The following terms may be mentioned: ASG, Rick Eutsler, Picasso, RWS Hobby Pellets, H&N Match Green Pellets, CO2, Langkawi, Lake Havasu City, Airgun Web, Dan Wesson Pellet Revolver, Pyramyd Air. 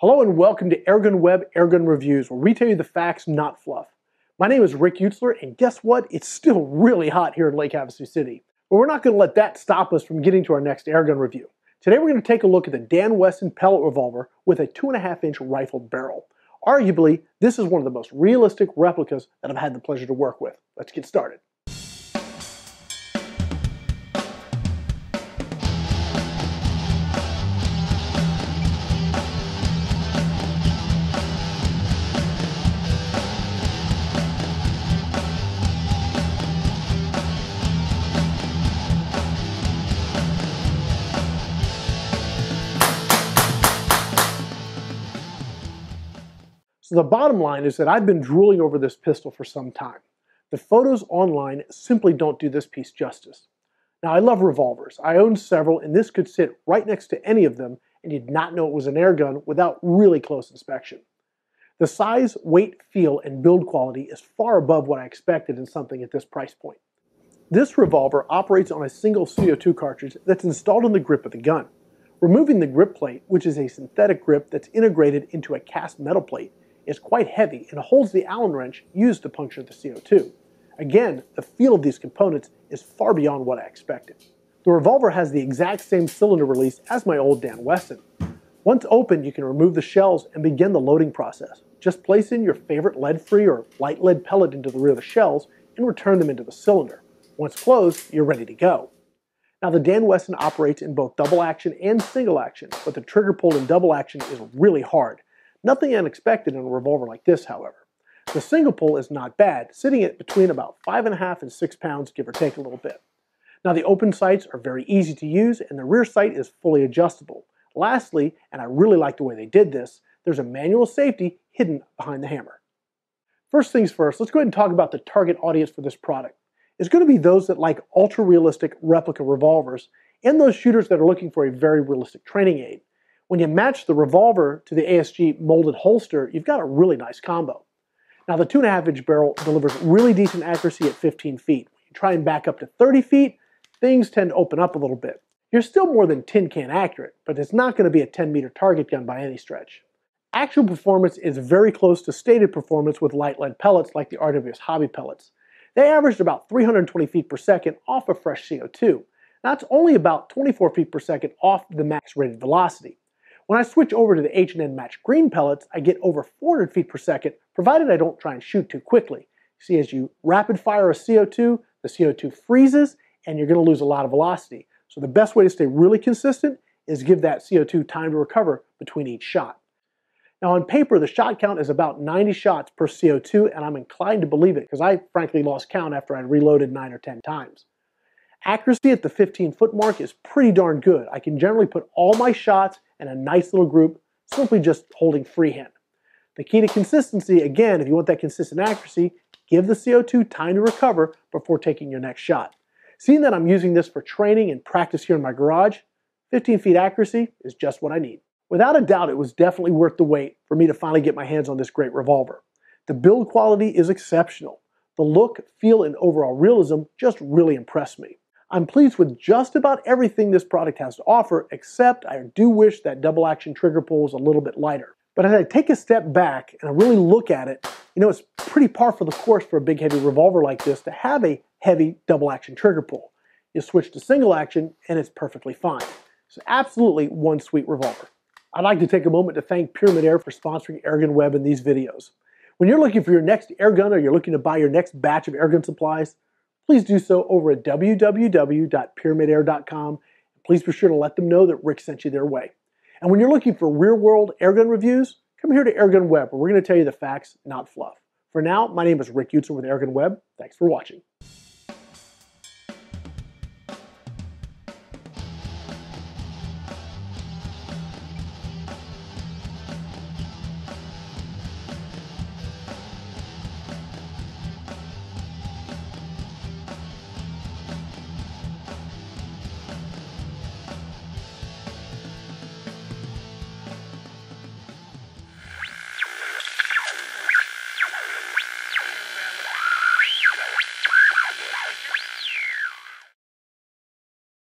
Hello and welcome to Airgun Web Airgun Reviews, where we tell you the facts, not fluff. My name is Rick Eutsler, and guess what? It's still really hot here in Lake Havasu City. But we're not going to let that stop us from getting to our next airgun review. Today we're going to take a look at the Dan Wesson Pellet Revolver with a 2.5-inch rifled barrel. Arguably, this is one of the most realistic replicas that I've had the pleasure to work with. Let's get started. So the bottom line is that I've been drooling over this pistol for some time. The photos online simply don't do this piece justice. Now, I love revolvers. I own several, and this could sit right next to any of them, and you'd not know it was an airgun without really close inspection. The size, weight, feel, and build quality is far above what I expected in something at this price point. This revolver operates on a single CO2 cartridge that's installed in the grip of the gun. Removing the grip plate, which is a synthetic grip that's integrated into a cast metal plate, is quite heavy and holds the Allen wrench used to puncture the CO2. Again, the feel of these components is far beyond what I expected. The revolver has the exact same cylinder release as my old Dan Wesson. Once opened, you can remove the shells and begin the loading process. Just place in your favorite lead-free or light lead pellet into the rear of the shells and return them into the cylinder. Once closed, you're ready to go. Now, the Dan Wesson operates in both double action and single action, but the trigger pull in double action is really hard. Nothing unexpected in a revolver like this, however. The single pull is not bad, sitting at between about 5.5 and 6 pounds, give or take a little bit. Now, the open sights are very easy to use, and the rear sight is fully adjustable. Lastly, and I really like the way they did this, there's a manual safety hidden behind the hammer. First things first, let's go ahead and talk about the target audience for this product. It's going to be those that like ultra-realistic replica revolvers and those shooters that are looking for a very realistic training aid. When you match the revolver to the ASG molded holster, you've got a really nice combo. Now, the 2.5-inch barrel delivers really decent accuracy at 15 feet. When you try and back up to 30 feet, things tend to open up a little bit. You're still more than tin can accurate, but it's not going to be a 10-meter target gun by any stretch. Actual performance is very close to stated performance with light lead pellets like the RWS Hobby Pellets. They averaged about 320 feet per second off of fresh CO2. That's only about 24 feet per second off the max rated velocity. When I switch over to the H&N Match Green Pellets, I get over 400 feet per second, provided I don't try and shoot too quickly. See, as you rapid fire a CO2, the CO2 freezes, and you're going to lose a lot of velocity. So the best way to stay really consistent is give that CO2 time to recover between each shot. Now, on paper, the shot count is about 90 shots per CO2, and I'm inclined to believe it because I frankly lost count after I reloaded 9 or 10 times. Accuracy at the 15-foot mark is pretty darn good. I can generally put all my shots and a nice little group, simply just holding freehand. The key to consistency, again, if you want that consistent accuracy, give the CO2 time to recover before taking your next shot. Seeing that I'm using this for training and practice here in my garage, 15 feet accuracy is just what I need. Without a doubt, it was definitely worth the wait for me to finally get my hands on this great revolver. The build quality is exceptional. The look, feel, and overall realism just really impressed me. I'm pleased with just about everything this product has to offer, except I do wish that double action trigger pull was a little bit lighter. But as I take a step back and I really look at it, you know, it's pretty par for the course for a big heavy revolver like this to have a heavy double action trigger pull. You switch to single action and it's perfectly fine. It's absolutely one sweet revolver. I'd like to take a moment to thank Pyramyd Air for sponsoring Airgun Web in these videos. When you're looking for your next airgun or you're looking to buy your next batch of airgun supplies, please do so over at www.pyramidair.com. Please be sure to let them know that Rick sent you their way. And when you're looking for real-world airgun reviews, come here to Airgun Web, where we're going to tell you the facts, not fluff. For now, my name is Rick Eutsler with Airgun Web. Thanks for watching.